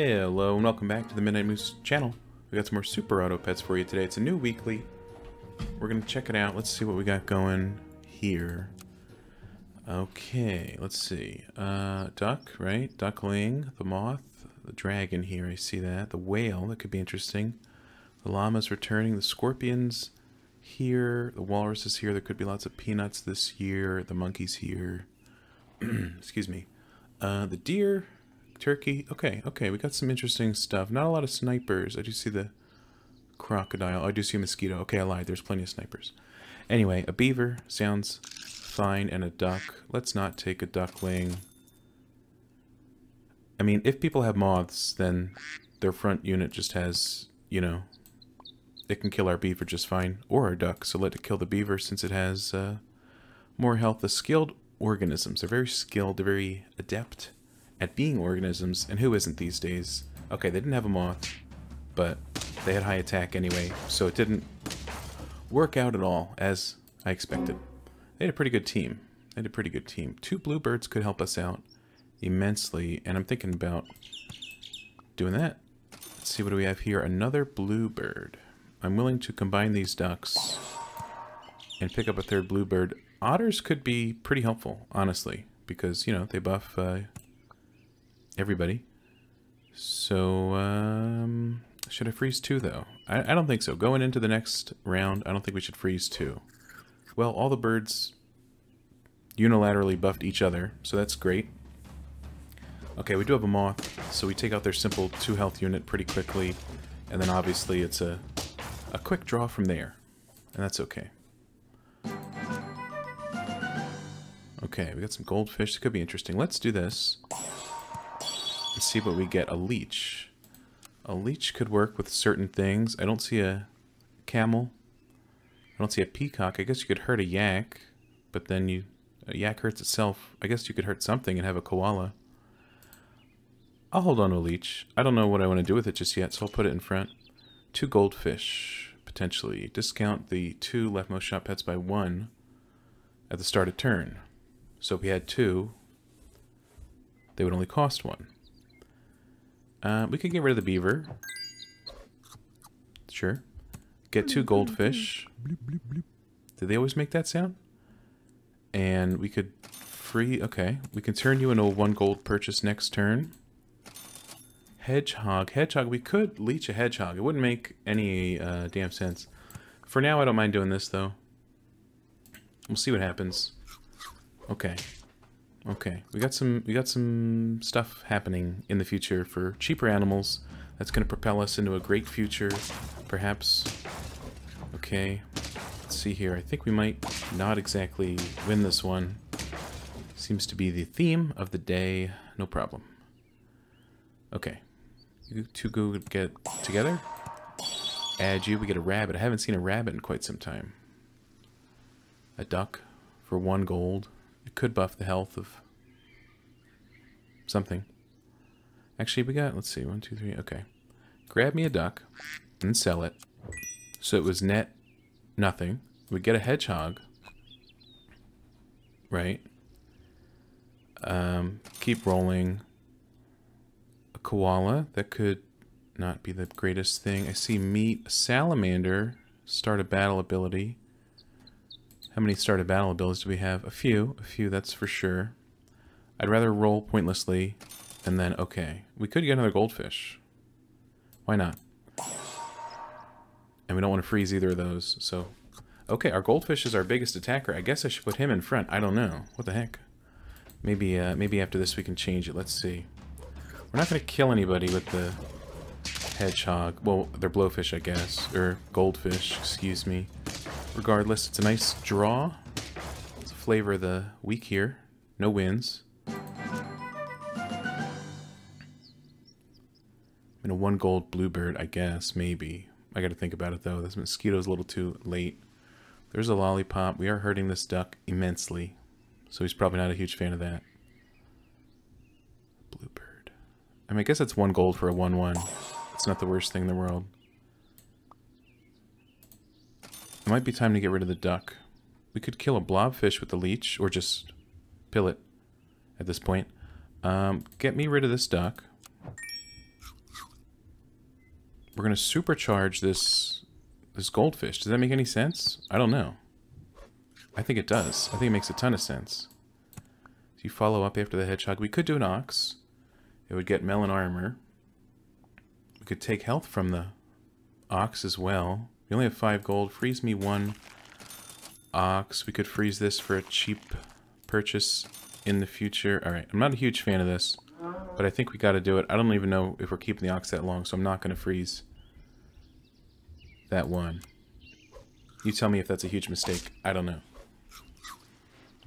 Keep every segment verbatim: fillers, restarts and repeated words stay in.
Hello and welcome back to the Midnight Moose channel. We got some more Super Auto Pets for you today. It's a new weekly. We're gonna check it out. Let's see what we got going here. Okay, let's see. Uh, duck, right? Duckling, the moth, the dragon here, I see that. The whale, that could be interesting. The llama's returning, the scorpions here, the walrus is here. There could be lots of peanuts this year. The monkey's here. Excuse me. Uh, the deer, turkey. Okay, okay, we got some interesting stuff. Not a lot of snipers. I do see the crocodile. Oh, I do see a mosquito. Okay, I lied. There's plenty of snipers. Anyway, a beaver sounds fine, and a duck. Let's not take a duckling. I mean, if people have moths, then their front unit just has, you know, it can kill our beaver just fine, or our duck. So let it kill the beaver since it has uh, more health. The skilled organisms. They're very skilled. They're very adept at being organisms. And who isn't these days? Okay, they didn't have a moth, but they had high attack anyway, so it didn't work out at all, as I expected. They had a pretty good team. They had a pretty good team. Two bluebirds could help us out immensely, and I'm thinking about doing that. Let's see, what do we have here? Another bluebird. I'm willing to combine these ducks and pick up a third bluebird. Otters could be pretty helpful, honestly, because, you know, they buff uh, everybody. So, um... should I freeze two, though? I, I don't think so. Going into the next round, I don't think we should freeze two. Well, all the birds unilaterally buffed each other, so that's great. Okay, we do have a moth, so we take out their simple two-health unit pretty quickly, and then obviously it's a, a quick draw from there, and that's okay. Okay, we got some goldfish. It could be interesting. Let's do this. Let's see what we get. A leech. A leech could work with certain things. I don't see a camel. I don't see a peacock. I guess you could hurt a yak, but then you a yak hurts itself. I guess you could hurt something and have a koala. I'll hold on to a leech. I don't know what I want to do with it just yet, so I'll put it in front. Two goldfish, potentially. Discount the two leftmost shot pets by one at the start of turn. So if we had two, they would only cost one. Uh, we could get rid of the beaver. Sure. Get two goldfish. Did they always make that sound? And we could free... Okay. We can turn you into a one gold purchase next turn. Hedgehog. Hedgehog. We could leech a hedgehog. It wouldn't make any uh, damn sense. For now, I don't mind doing this, though. We'll see what happens. Okay. Okay, we got some we got some stuff happening in the future for cheaper animals. That's going to propel us into a great future, perhaps. Okay, let's see here. I think we might not exactly win this one. Seems to be the theme of the day. No problem. Okay, you two go get together. Add you. We get a rabbit. I haven't seen a rabbit in quite some time. A duck for one gold. It could buff the health of something. Actually, we got, let's see, one, two, three, okay. Grab me a duck and sell it. So it was net nothing. We get a hedgehog, right? Um, keep rolling. A koala, that could not be the greatest thing. I see meat, a salamander, start a battle ability. How many started battle abilities do we have? A few. A few, that's for sure. I'd rather roll pointlessly, and then, okay. We could get another goldfish. Why not? And we don't want to freeze either of those, so... Okay, our goldfish is our biggest attacker. I guess I should put him in front. I don't know. What the heck? Maybe, uh, maybe after this we can change it. Let's see. We're not going to kill anybody with the hedgehog. Well, they're blowfish, I guess. Or goldfish, excuse me. Regardless, it's a nice draw. Let's flavor the week here. No wins. And a one gold bluebird, I guess, maybe. I gotta think about it though. This mosquito's a little too late. There's a lollipop. We are hurting this duck immensely. So he's probably not a huge fan of that. Bluebird. I mean, I guess that's one gold for a one one. It's not the worst thing in the world. It might be time to get rid of the duck. We could kill a blobfish with the leech, or just pill it at this point. Um, get me rid of this duck. we're gonna supercharge this this goldfish. Does that make any sense? I don't know. I think it does. I think it makes a ton of sense. Do you follow up after the hedgehog? We could do an ox. It would get melon armor. We could take health from the ox as well. We only have five gold. Freeze me one ox. We could freeze this for a cheap purchase in the future. All right, I'm not a huge fan of this, but I think we got to do it. I don't even know if we're keeping the ox that long, so I'm not going to freeze that one. You tell me if that's a huge mistake. I don't know.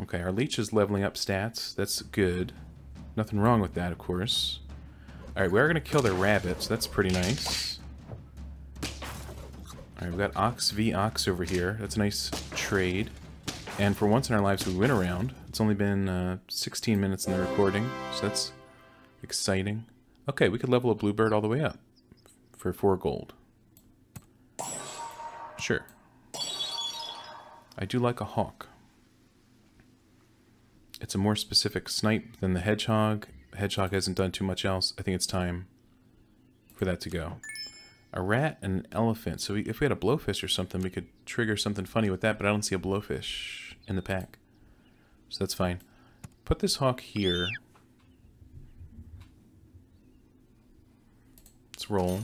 Okay, our leech is leveling up stats. That's good. Nothing wrong with that, of course. All right, we are going to kill their rabbits. That's pretty nice. All right, we've got ox v ox over here. That's a nice trade. And for once in our lives, we win a round. It's only been uh, sixteen minutes in the recording, so that's exciting. Okay, we could level a bluebird all the way up for four gold. Sure. I do like a hawk. It's a more specific snipe than the hedgehog. The hedgehog hasn't done too much else. I think it's time for that to go. A rat and an elephant. So we, if we had a blowfish or something, we could trigger something funny with that, but I don't see a blowfish in the pack. So that's fine. Put this hawk here. Let's roll.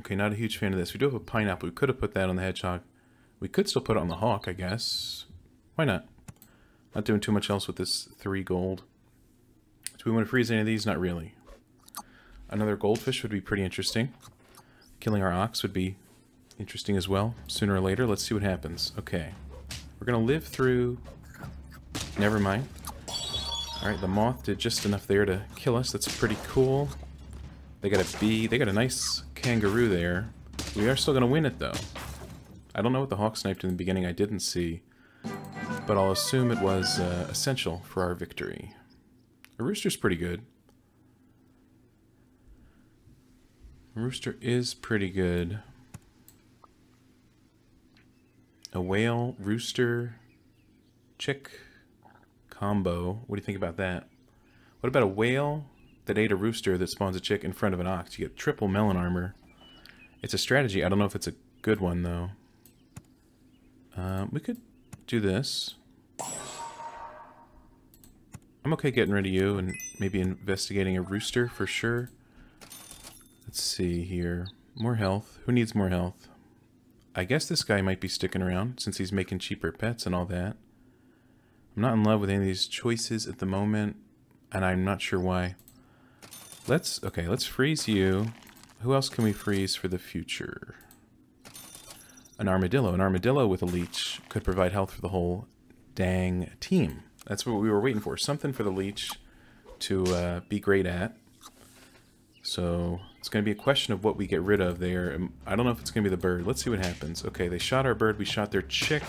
Okay, not a huge fan of this. We do have a pineapple. We could have put that on the hedgehog. We could still put it on the hawk, I guess. Why not? Not doing too much else with this three gold. Do we want to freeze any of these? Not really. Another goldfish would be pretty interesting. Killing our ox would be interesting as well, sooner or later. Let's see what happens. Okay. We're going to live through... Never mind. Alright, the moth did just enough there to kill us. That's pretty cool. They got a bee. They got a nice kangaroo there. We are still going to win it, though. I don't know what the hawk sniped in the beginning. I didn't see. But I'll assume it was uh, essential for our victory. A rooster's pretty good. A rooster is pretty good. A whale, rooster, chick combo. What do you think about that? What about a whale that ate a rooster that spawns a chick in front of an ox? You get triple melon armor. It's a strategy. I don't know if it's a good one, though. Uh, we could do this. I'm okay getting rid of you and maybe investigating a rooster for sure. Let's see here. More health. Who needs more health? I guess this guy might be sticking around since he's making cheaper pets and all that. I'm not in love with any of these choices at the moment, and I'm not sure why. Let's, okay, let's freeze you. Who else can we freeze for the future? An armadillo. An armadillo with a leech could provide health for the whole dang team. That's what we were waiting for. Something for the leech to uh, be great at. So it's going to be a question of what we get rid of there. I don't know if it's going to be the bird. Let's see what happens. Okay, they shot our bird. We shot their chick.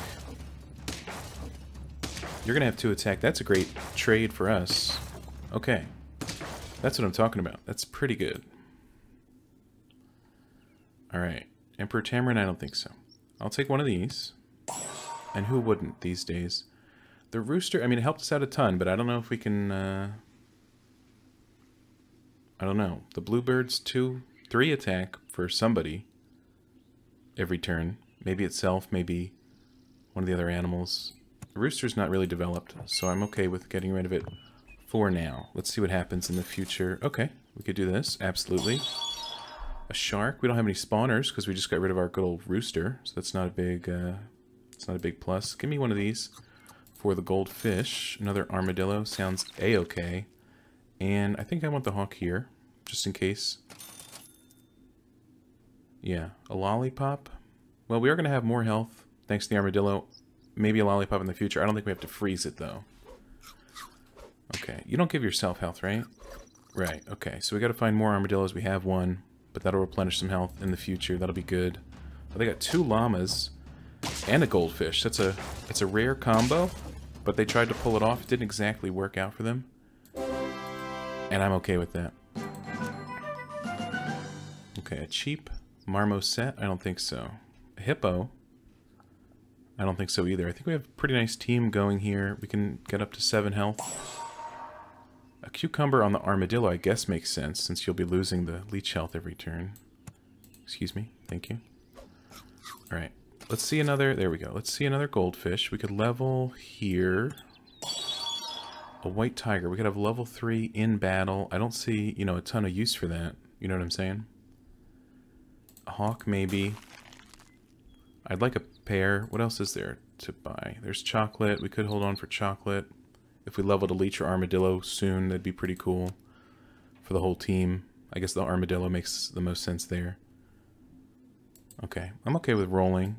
You're going to have two attack. That's a great trade for us. Okay. That's what I'm talking about. That's pretty good. All right. Emperor Tamarin, I don't think so. I'll take one of these. And who wouldn't these days? The rooster, I mean, it helped us out a ton, but I don't know if we can... Uh, I don't know. The bluebird's two, three attack for somebody every turn. Maybe itself, maybe one of the other animals. The rooster's not really developed, so I'm okay with getting rid of it for now. Let's see what happens in the future. Okay, we could do this, absolutely. A shark. We don't have any spawners because we just got rid of our good old rooster, so that's not a big, uh, it's not a big plus. Give me one of these for the goldfish. Another armadillo sounds a-okay, and I think I want the hawk here, just in case. Yeah, a lollipop. Well, we are going to have more health thanks to the armadillo. Maybe a lollipop in the future. I don't think we have to freeze it though. Okay, you don't give yourself health, right? Right. Okay, so we got to find more armadillos. We have one. But that'll replenish some health in the future. That'll be good. Oh, they got two llamas and a goldfish. That's a it's a rare combo, but they tried to pull it off. It didn't exactly work out for them, and I'm okay with that. Okay, a cheap marmoset. I don't think so. A hippo. I don't think so either. I think we have a pretty nice team going here. We can get up to seven health. A cucumber on the armadillo, I guess, makes sense, since you'll be losing the leech health every turn. Excuse me. Thank you. All right. Let's see another. There we go. Let's see another goldfish. We could level here. A white tiger. We could have level three in battle. I don't see, you know, a ton of use for that. You know what I'm saying? A hawk, maybe. I'd like a pear. What else is there to buy? There's chocolate. We could hold on for chocolate. If we leveled a leech or armadillo soon, that'd be pretty cool for the whole team. I guess the armadillo makes the most sense there. Okay, I'm okay with rolling.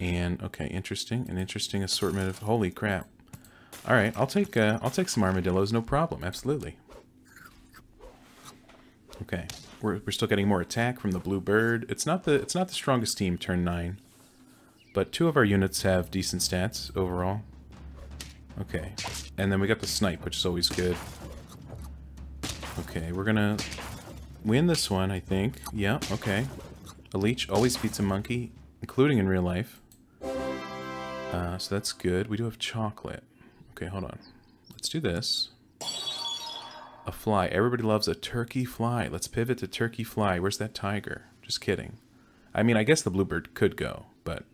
And okay, interesting. An interesting assortment of, holy crap. All right, I'll take uh, I'll take some armadillos, no problem. Absolutely. Okay, we're we're still getting more attack from the blue bird. It's not the it's not the strongest team turn nine, but two of our units have decent stats overall. Okay, and then we got the snipe, which is always good. Okay, we're gonna win this one, I think. Yeah, okay. A leech always beats a monkey, including in real life. Uh, so that's good. We do have chocolate. Okay, hold on. Let's do this. A fly. Everybody loves a turkey fly. Let's pivot to turkey fly. Where's that tiger? Just kidding. I mean, I guess the bluebird could go, but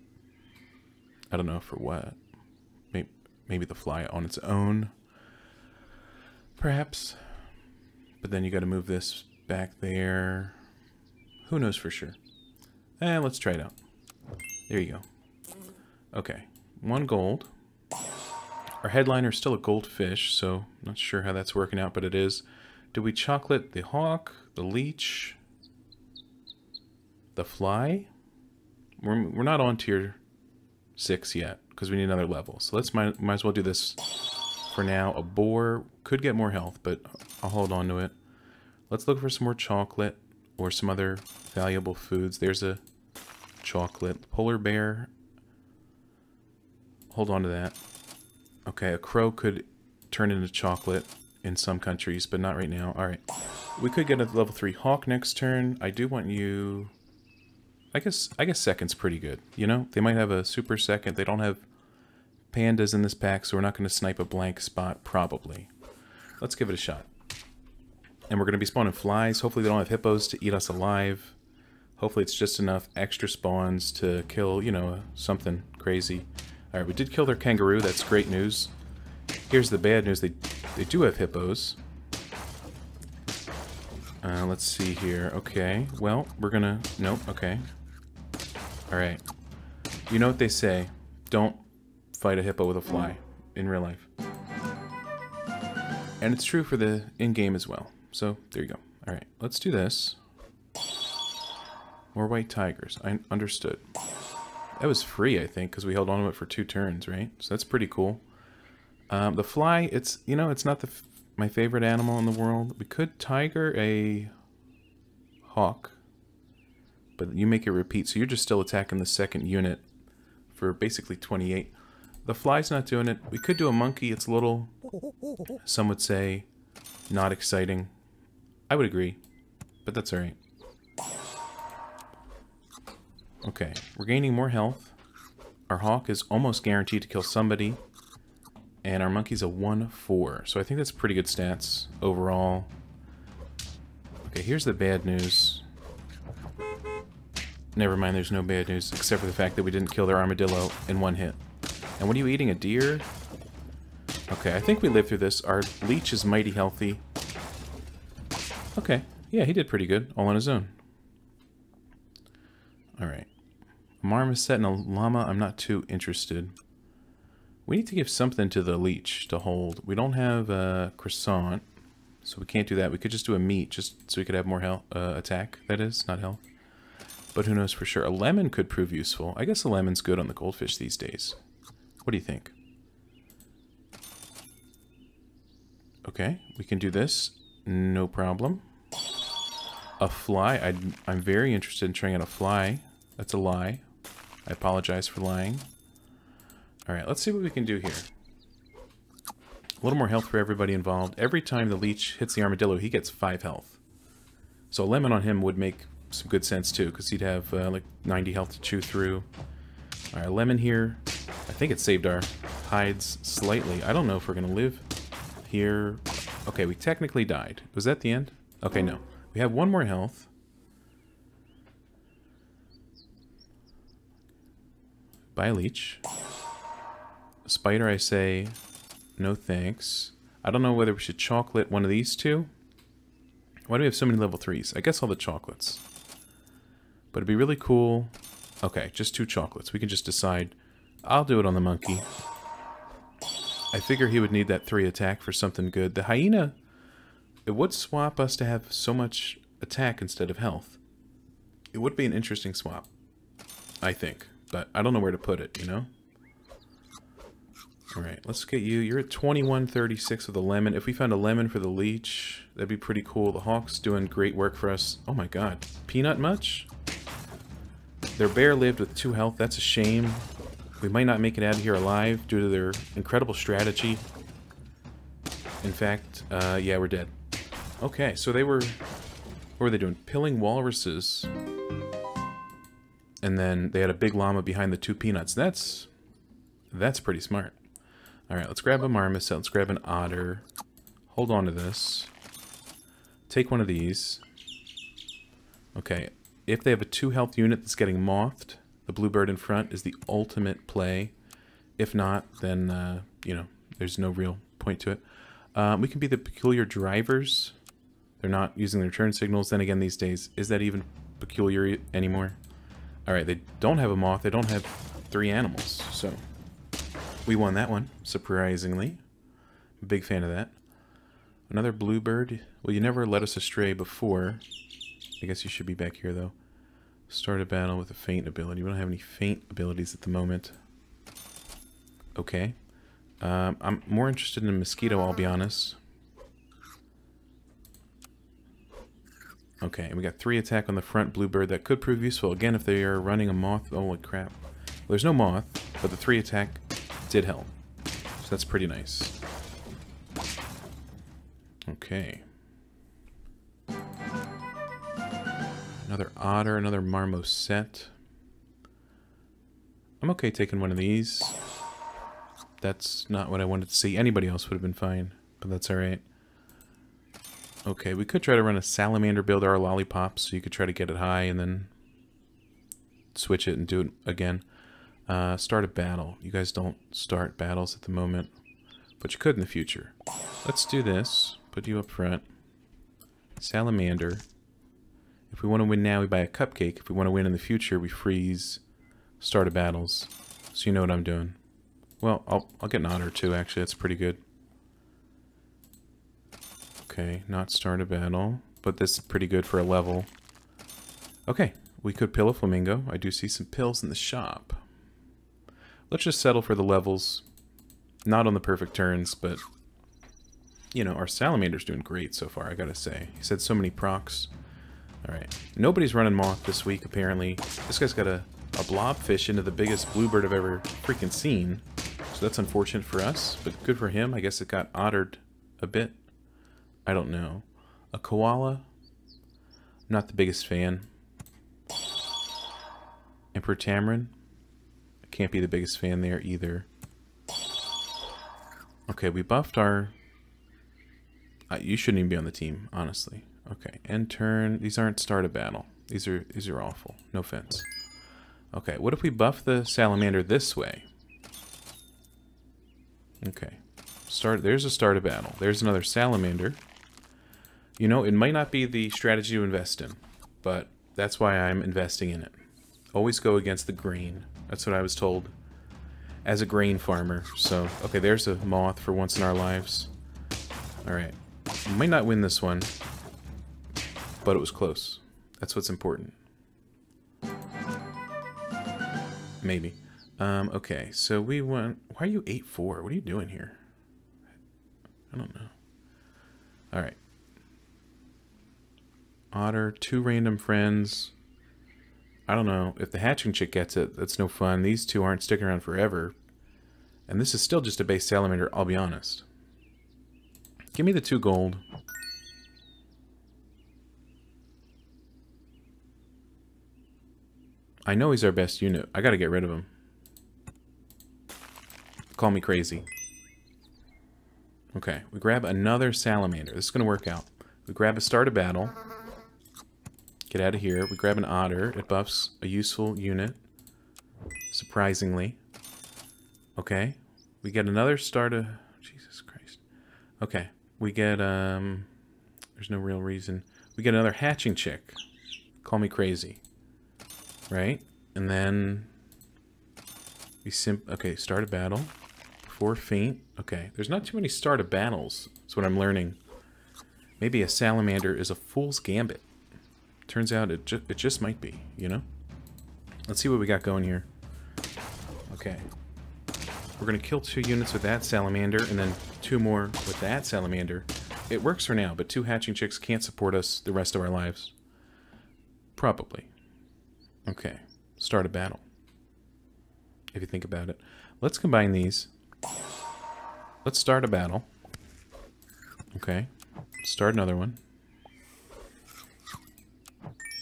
I don't know for what. Maybe, maybe the fly on its own, perhaps. But then you got to move this back there. Who knows for sure? Eh, let's try it out. There you go. Okay, one gold. Our headliner is still a goldfish, so not sure how that's working out, but it is. Do we chocolate the hawk, the leech, the fly? We're, we're not on tier six yet, because we need another level. So let's might, might as well do this for now. A boar could get more health, but I'll hold on to it. Let's look for some more chocolate or some other valuable foods. There's a chocolate polar bear. Hold on to that. Okay, a crow could turn into chocolate in some countries, but not right now. All right. We could get a level three hawk next turn. I do want you... I guess I guess second's pretty good, you know? They might have a super second. They don't have pandas in this pack, so we're not going to snipe a blank spot, probably. Let's give it a shot. And we're going to be spawning flies. Hopefully they don't have hippos to eat us alive. Hopefully it's just enough extra spawns to kill, you know, something crazy. Alright, we did kill their kangaroo. That's great news. Here's the bad news. They they do have hippos. Uh, let's see here. Okay. Well, we're gonna... Nope. Okay. Alright. You know what they say. Don't fight a hippo with a fly in real life. And it's true for the in-game as well. So, there you go. Alright, let's do this. More white tigers. I understood. That was free, I think, because we held on to it for two turns, right? So that's pretty cool. Um, the fly, it's, you know, it's not the f my favorite animal in the world. We could tiger a hawk, but you make it repeat. So you're just still attacking the second unit for basically twenty-eight. The fly's not doing it. We could do a monkey. It's a little, some would say, not exciting. I would agree, but that's all right. Okay, we're gaining more health. Our hawk is almost guaranteed to kill somebody. And our monkey's a one four. So I think that's pretty good stats overall. Okay, here's the bad news. Never mind, there's no bad news, except for the fact that we didn't kill their armadillo in one hit. And what are you eating, a deer? Okay, I think we lived through this. Our leech is mighty healthy. Okay, yeah, he did pretty good, all on his own. Alright. Marmoset and a llama, I'm not too interested. We need to give something to the leech to hold. We don't have a croissant, so we can't do that. We could just do a meat, just so we could have more health, uh, attack, that is, not health. But who knows for sure. A lemon could prove useful. I guess a lemon's good on the goldfish these days. What do you think? Okay, we can do this. No problem. A fly. I'd, I'm very interested in trying out a fly. That's a lie. I apologize for lying. Alright, let's see what we can do here. A little more health for everybody involved. Every time the leech hits the armadillo, he gets five health. So a lemon on him would make some good sense too, because he'd have uh, like ninety health to chew through. Alright, lemon here. I think it saved our hides slightly. I don't know if we're going to live here. Okay, we technically died. Was that the end? Okay, no. We have one more health. Buy a leech. Spider, I say no thanks. I don't know whether we should chocolate one of these two. Why do we have so many level threes? I guess all the chocolates. But it'd be really cool. Okay, just two chocolates. We can just decide. I'll do it on the monkey. I figure he would need that three attack for something good. The hyena, it would swap us to have so much attack instead of health. It would be an interesting swap, I think. But I don't know where to put it, you know? Alright, let's get you. You're at twenty-one thirty-six with a lemon. If we found a lemon for the leech, that'd be pretty cool. The hawk's doing great work for us. Oh my god. Peanut much? Their bear lived with two health. That's a shame. We might not make it out of here alive due to their incredible strategy. In fact, uh, yeah, we're dead. Okay, so they were... What were they doing? Pilling walruses. And then they had a big llama behind the two peanuts. That's... That's pretty smart. Alright, let's grab a marmoset. Let's grab an otter. Hold on to this. Take one of these. Okay. If they have a two health unit that's getting mothed, the bluebird in front is the ultimate play. If not, then, uh, you know, there's no real point to it. Um, we can be the peculiar drivers. They're not using their turn signals. Then again, these days, is that even peculiar anymore? Alright, they don't have a moth. They don't have three animals, so... We won that one, surprisingly. Big fan of that. Another bluebird. Well, you never led us astray before. I guess you should be back here, though. Start a battle with a feint ability. We don't have any feint abilities at the moment. Okay. Um, I'm more interested in a mosquito, I'll be honest. Okay, and we got three attack on the front bluebird. That could prove useful. Again, if they are running a moth. Oh, crap. Well, there's no moth, but the three attack... did help. So that's pretty nice. Okay. Another otter, another marmoset. I'm okay taking one of these. That's not what I wanted to see. Anybody else would have been fine, but that's alright. Okay, we could try to run a salamander build or a lollipop, so you could try to get it high and then switch it and do it again. Uh, start a battle. You guys don't start battles at the moment, but you could in the future. Let's do this. Put you up front. Salamander. If we want to win now, we buy a cupcake. If we want to win in the future, we freeze. Start a battles. So you know what I'm doing. Well, I'll, I'll get an otter too, actually. That's pretty good. Okay, not start a battle, but this is pretty good for a level. Okay, we could pill a flamingo. I do see some pills in the shop. Let's just settle for the levels, not on the perfect turns, but, you know, our salamander's doing great so far, I gotta say. He's had so many procs. Alright, nobody's running moth this week, apparently. This guy's got a, a blobfish into the biggest bluebird I've ever freaking seen, so that's unfortunate for us, but good for him. I guess it got ottered a bit. I don't know. A koala? Not the biggest fan. Emperor Tamarin? Can't be the biggest fan there either. Okay, we buffed our... Uh, you shouldn't even be on the team, honestly. Okay, end turn. These aren't start a battle. These are these are awful. No offense. Okay, what if we buff the salamander this way? Okay. Start. There's a start a battle. There's another salamander. You know, it might not be the strategy to invest in, but that's why I'm investing in it. Always go against the grain. That's what I was told as a grain farmer. So, okay, there's a moth for once in our lives. Alright. We might not win this one, but it was close. That's what's important. Maybe. Um, okay, so we went... Why are you eight four? What are you doing here? I don't know. Alright. Otter, two random friends... I don't know. If the hatching chick gets it, that's no fun. These two aren't sticking around forever. And this is still just a base salamander, I'll be honest. Give me the two gold. I know he's our best unit. I gotta get rid of him. Call me crazy. Okay, we grab another salamander. This is gonna work out. We grab a start of battle. Get out of here. We grab an otter. It buffs a useful unit. surprisingly. Okay. We get another star to... Jesus Christ. Okay. We get, um... there's no real reason. We get another hatching chick. Call me crazy. Right? And then... we simp... Okay, start a battle. Four feet. Okay. There's not too many start of battles. That's what I'm learning. Maybe a salamander is a fool's gambit. Turns out it, ju it just might be, you know? Let's see what we got going here. Okay. We're going to kill two units with that salamander, and then two more with that salamander. It works for now, but two hatching chicks can't support us the rest of our lives. Probably. Okay. Start a battle. If you think about it. Let's combine these. Let's start a battle. Okay. Start another one.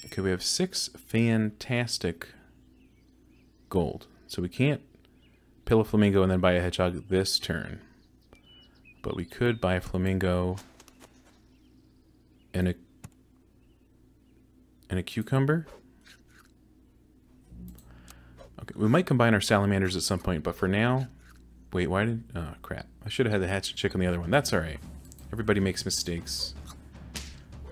Okay, we have six fantastic gold. So we can't pill a flamingo and then buy a hedgehog this turn. But we could buy a flamingo and a, and a cucumber. Okay, we might combine our salamanders at some point, but for now... Wait, why did... Oh, crap. I should have had the hatchet chick on the other one. That's alright. Everybody makes mistakes.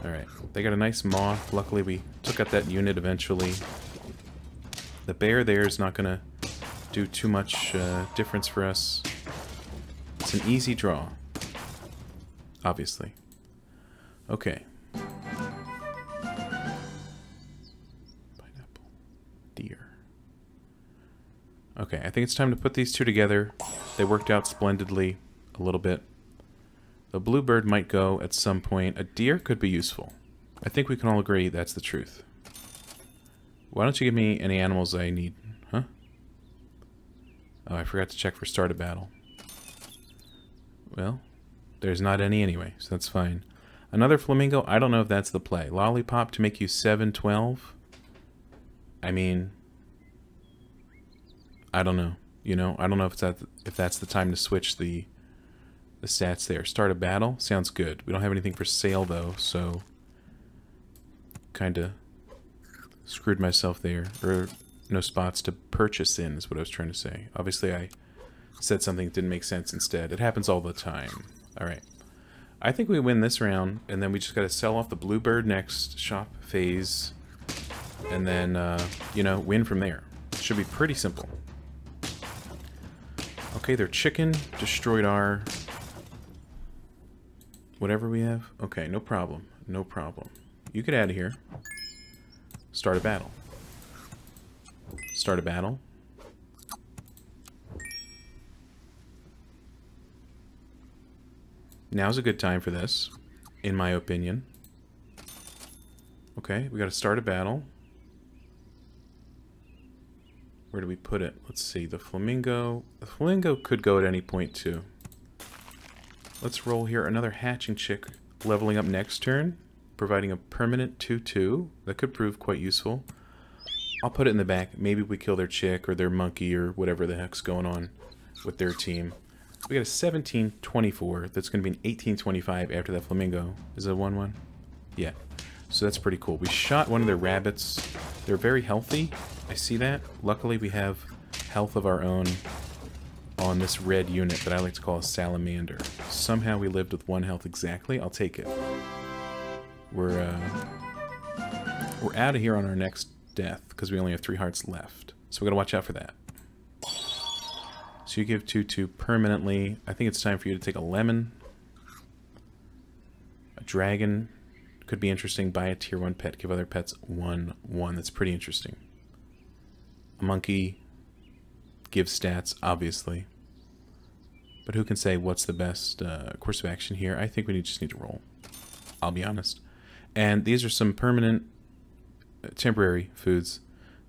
Alright. They got a nice moth. Luckily, we took out that unit eventually. The bear there is not going to do too much uh, difference for us. It's an easy draw. Obviously. Okay. Pineapple. Deer. Okay, I think it's time to put these two together. They worked out splendidly a little bit. A bluebird might go at some point. A deer could be useful. I think we can all agree that's the truth. Why don't you give me any animals I need? Huh? Oh, I forgot to check for start a battle. Well, there's not any anyway, so that's fine. Another flamingo? I don't know if that's the play. Lollipop to make you seven twelve? I mean... I don't know. You know, I don't know if that if that's the time to switch the... the stats there. Start a battle? Sounds good. We don't have anything for sale though, so kinda screwed myself there. Or no spots to purchase in is what I was trying to say. Obviously I said something that didn't make sense instead. It happens all the time. Alright. I think we win this round, and then we just gotta sell off the bluebird next shop phase, and then uh, you know, win from there. Should be pretty simple. Okay, their chicken destroyed our whatever we have. Okay, no problem. No problem. You get out of here. Start a battle. Start a battle. Now's a good time for this, in my opinion. Okay, we gotta start a battle. Where do we put it? Let's see, the flamingo. The flamingo could go at any point too. Let's roll here. Another hatching chick leveling up next turn, providing a permanent two two. That could prove quite useful. I'll put it in the back. Maybe we kill their chick or their monkey or whatever the heck's going on with their team. We got a seventeen twenty-four. That's going to be an eighteen twenty-five after that flamingo. Is it a one one? Yeah. So that's pretty cool. We shot one of their rabbits. They're very healthy. I see that. Luckily, we have health of our own on this red unit that I like to call a salamander. Somehow we lived with one health exactly. I'll take it. We're uh, we're out of here on our next death because we only have three hearts left. So we gotta watch out for that. So you give two two permanently. I think it's time for you to take a lemon. A dragon could be interesting. Buy a tier one pet. Give other pets one one. That's pretty interesting. A monkey. Give stats, obviously. But who can say what's the best uh, course of action here? I think we need, just need to roll. I'll be honest. And these are some permanent, uh, temporary foods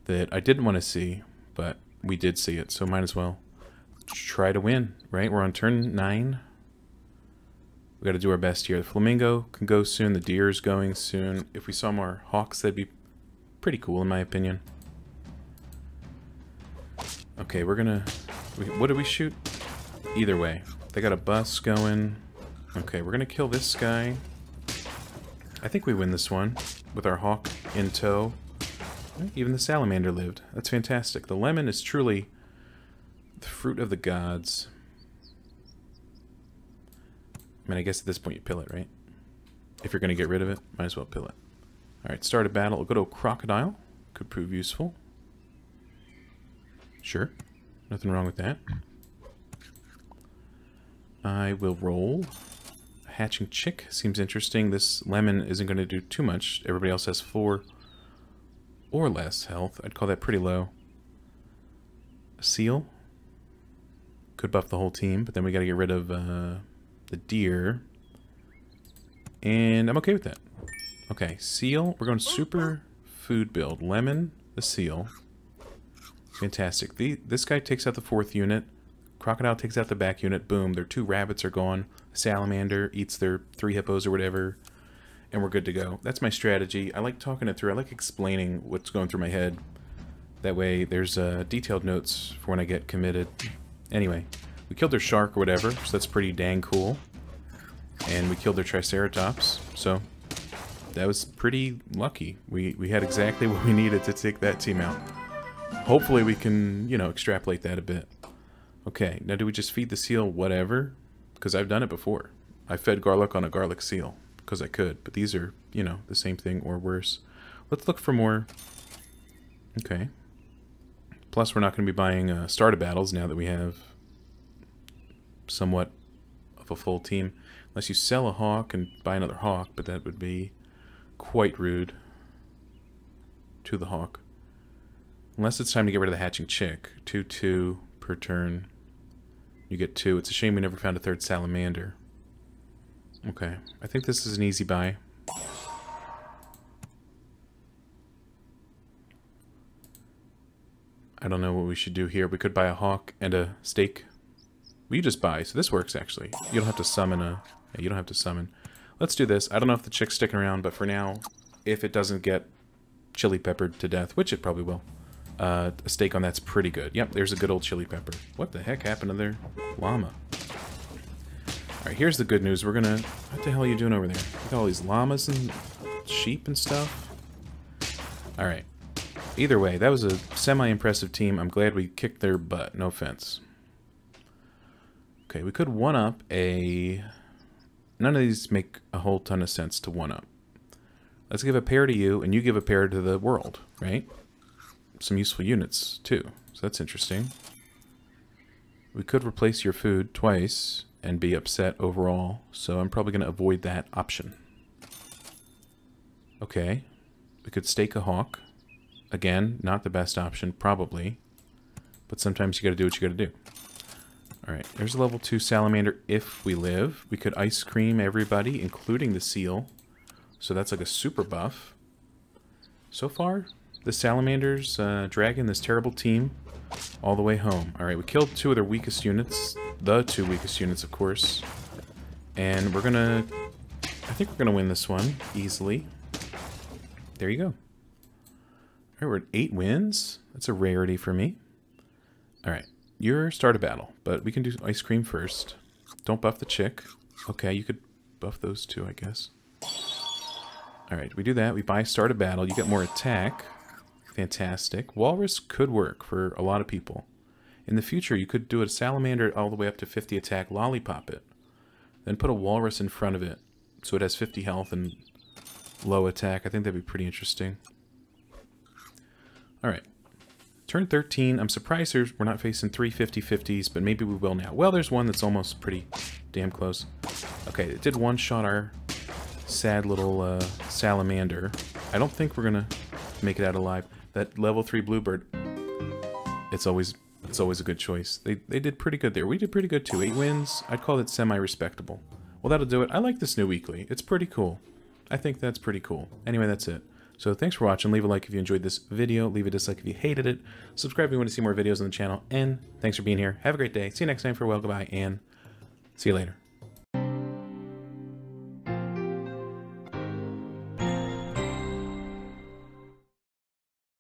that I didn't want to see, but we did see it, so might as well try to win, right? We're on turn nine. We got to do our best here. The flamingo can go soon. The deer is going soon. If we saw more hawks, that'd be pretty cool, in my opinion. Okay, we're gonna... We, what did we shoot? Either way. They got a bus going. Okay, we're gonna kill this guy. I think we win this one with our hawk in tow. Even the salamander lived. That's fantastic. The lemon is truly the fruit of the gods. I mean, I guess at this point you pill it, right? If you're going to get rid of it, might as well pill it. Alright, start a battle. We'll go to a crocodile. Could prove useful. Sure. Nothing wrong with that. I will roll. A hatching chick. Seems interesting. This lemon isn't going to do too much. Everybody else has four or less health. I'd call that pretty low. A seal. Could buff the whole team, but then we got to get rid of uh, the deer. And I'm okay with that. Okay, seal. We're going super food build. Lemon, the seal. Fantastic. The, this guy takes out the fourth unit. Crocodile takes out the back unit. Boom. Their two rabbits are gone. Salamander eats their three hippos or whatever. And we're good to go. That's my strategy. I like talking it through. I like explaining what's going through my head. That way there's uh, detailed notes for when I get committed. Anyway, we killed their shark or whatever, so that's pretty dang cool. And we killed their triceratops, so that was pretty lucky. We, we had exactly what we needed to take that team out. Hopefully we can, you know, extrapolate that a bit. Okay, now do we just feed the seal whatever? Because I've done it before. I fed garlic on a garlic seal, because I could. But these are, you know, the same thing or worse. Let's look for more. Okay. Plus we're not going to be buying uh, starter battles now that we have somewhat of a full team. Unless you sell a hawk and buy another hawk, but that would be quite rude to the hawk. Unless it's time to get rid of the hatching chick. Two, two per turn. You get two. It's a shame we never found a third salamander. Okay. I think this is an easy buy. I don't know what we should do here. We could buy a hawk and a steak. We just buy. So this works, actually. You don't have to summon a... You don't have to summon. Let's do this. I don't know if the chick's sticking around, but for now, if it doesn't get chili peppered to death, which it probably will, uh, a steak on that's pretty good. Yep, there's a good old chili pepper. What the heck happened to their llama? Alright, here's the good news. We're gonna... What the hell are you doing over there? Look at all these llamas and sheep and stuff. Alright. Either way, that was a semi-impressive team. I'm glad we kicked their butt. No offense. Okay, we could one-up a... None of these make a whole ton of sense to one-up. Let's give a pair to you, and you give a pair to the world, right? Some useful units, too. So that's interesting. We could replace your food twice and be upset overall, so I'm probably going to avoid that option. Okay. We could stake a hawk. Again, not the best option, probably. But sometimes you got to do what you got to do. Alright, there's a level two salamander if we live. We could ice cream everybody, including the seal. So that's like a super buff. So far, the salamander's uh, dragging this terrible team all the way home. Alright, we killed two of their weakest units. The two weakest units, of course. And we're gonna... I think we're gonna win this one easily. There you go. Alright, we're at eight wins. That's a rarity for me. Alright. You're start a battle, but we can do ice cream first. Don't buff the chick. Okay, you could buff those two, I guess. Alright, we do that. We buy start a battle. You get more attack. Fantastic. Walrus could work for a lot of people. In the future, you could do a salamander all the way up to fifty attack, lollipop it. Then put a walrus in front of it, so it has fifty health and low attack. I think that'd be pretty interesting. Alright. Turn thirteen, I'm surprised we're not facing three fifty fifties, but maybe we will now. Well, there's one that's almost pretty damn close. Okay, it did one-shot our sad little uh, salamander. I don't think we're gonna make it out alive. That level three bluebird, it's always it's always a good choice. They, they did pretty good there. We did pretty good too. Eight wins, I'd call it semi-respectable. Well, that'll do it. I like this new weekly. It's pretty cool. I think that's pretty cool. Anyway, that's it. So thanks for watching. Leave a like if you enjoyed this video. Leave a dislike if you hated it. Subscribe if you want to see more videos on the channel. And thanks for being here. Have a great day. See you next time. Farewell, goodbye, and see you later.